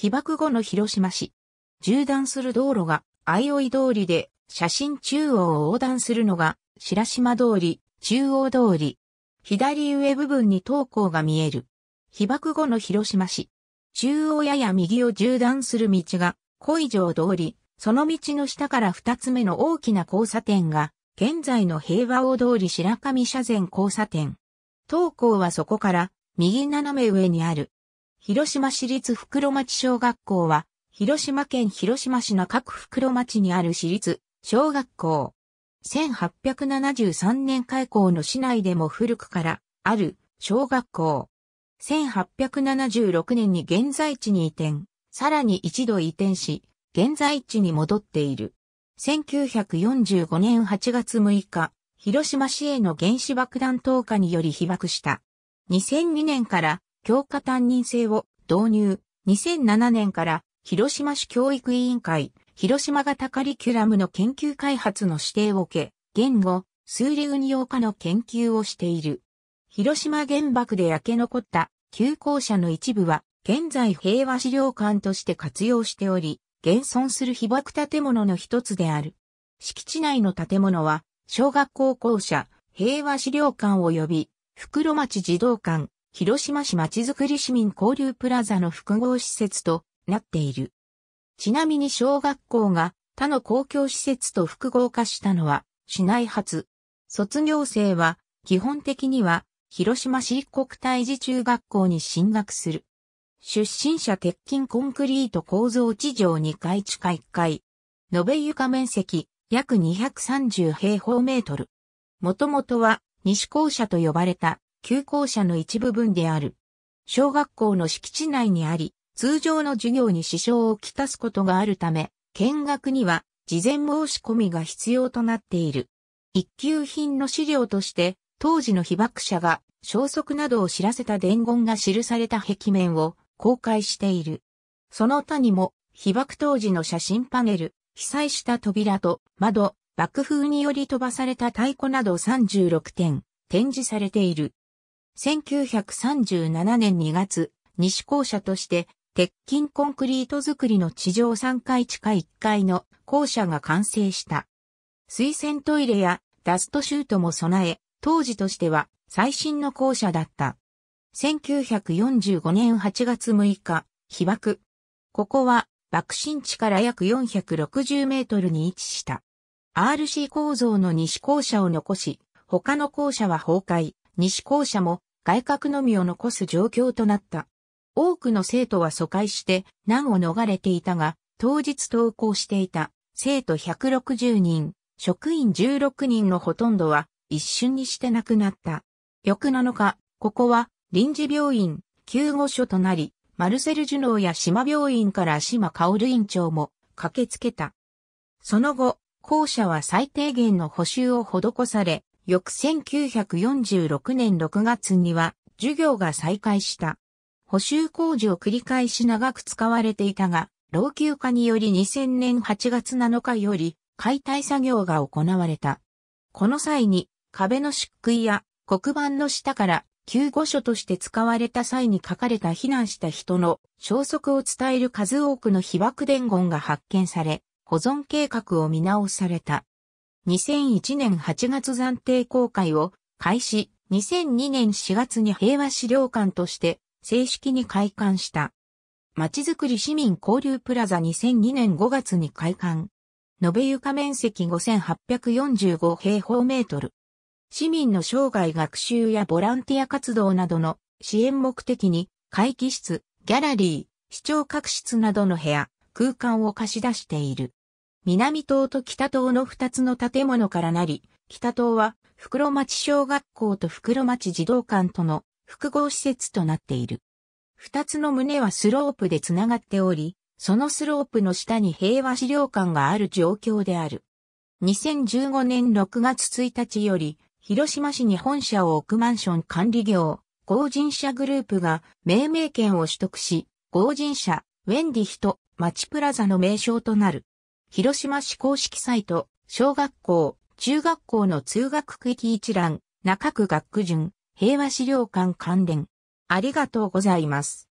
被爆後の広島市。縦断する道路が相生通りで、写真中央を横断するのが白島通り、中央通り。左上部分に東光が見える。被爆後の広島市。中央やや右を縦断する道が小城通り、その道の下から二つ目の大きな交差点が、現在の平和大通り白神社前交差点。東光はそこから右斜め上にある。広島市立袋町小学校は、広島県広島市中区袋町にある市立小学校。1873年開校の市内でも古くからある小学校。1876年に現在地に移転、さらに一度移転し、現在地に戻っている。1945年8月6日、広島市への原子爆弾投下により被爆した。2002年から教科担任制を導入。2007年から広島市教育委員会、広島型カリキュラムの研究開発の指定を受け、言語、数理運用科の研究をしている。広島原爆で焼け残った旧校舎の一部は、現在平和資料館として活用しており、現存する被爆建物の一つである。敷地内の建物は、小学校校舎、平和資料館及び、袋町児童館、広島市まちづくり市民交流プラザの複合施設となっている。ちなみに小学校が他の公共施設と複合化したのは、市内初。卒業生は、基本的には、広島市国体児中学校に進学する。出身者鉄筋コンクリート構造地上2階地下1階。延べ床面積約230平方メートル。もともとは西校舎と呼ばれた旧校舎の一部分である。小学校の敷地内にあり、通常の授業に支障をきたすことがあるため、見学には事前申し込みが必要となっている。一級品の資料として、当時の被爆者が消息などを知らせた伝言が記された壁面を公開している。その他にも、被爆当時の写真パネル、被災した扉と窓、爆風により飛ばされた太鼓など36点、展示されている。1937年2月、西校舎として、鉄筋コンクリート造りの地上3階地下1階の校舎が完成した。水洗トイレやダストシュートも備え、当時としては最新の校舎だった。1945年8月6日、被爆。ここは爆心地から約460メートルに位置した。RC 構造の西校舎を残し、他の校舎は崩壊、西校舎も外郭のみを残す状況となった。多くの生徒は疎開して難を逃れていたが、当日登校していた生徒160人、職員16人のほとんどは一瞬にして亡くなった。翌7日、ここは臨時病院、救護所となり、マルセル・ジュノーや島病院から島薫院長も駆けつけた。その後、校舎は最低限の補修を施され、翌1946年6月には授業が再開した。補修工事を繰り返し長く使われていたが、老朽化により2000年8月7日より解体作業が行われた。この際に壁の漆喰や黒板の下から救護所として使われた際に書かれた避難した人の消息を伝える数多くの被爆伝言が発見され、保存計画を見直された。2001年8月暫定公開を開始、2002年4月に平和資料館として正式に開館した。まちづくり市民交流プラザ2002年5月に開館。延べ床面積5845平方メートル。市民の生涯学習やボランティア活動などの支援目的に会議室、ギャラリー、視聴覚室などの部屋、空間を貸し出している。南棟と北棟の2つの建物からなり、北棟は袋町小学校と袋町児童館との複合施設となっている。2つの棟はスロープでつながっており、そのスロープの下に平和資料館がある状況である。2015年6月1日より、広島市に本社を置くマンション管理業、豪人社グループが命名権を取得し、豪人社、ウェンディヒと町プラザの名称となる。広島市公式サイト、小学校、中学校の通学区域一覧、中区学区順、平和資料館関連。ありがとうございます。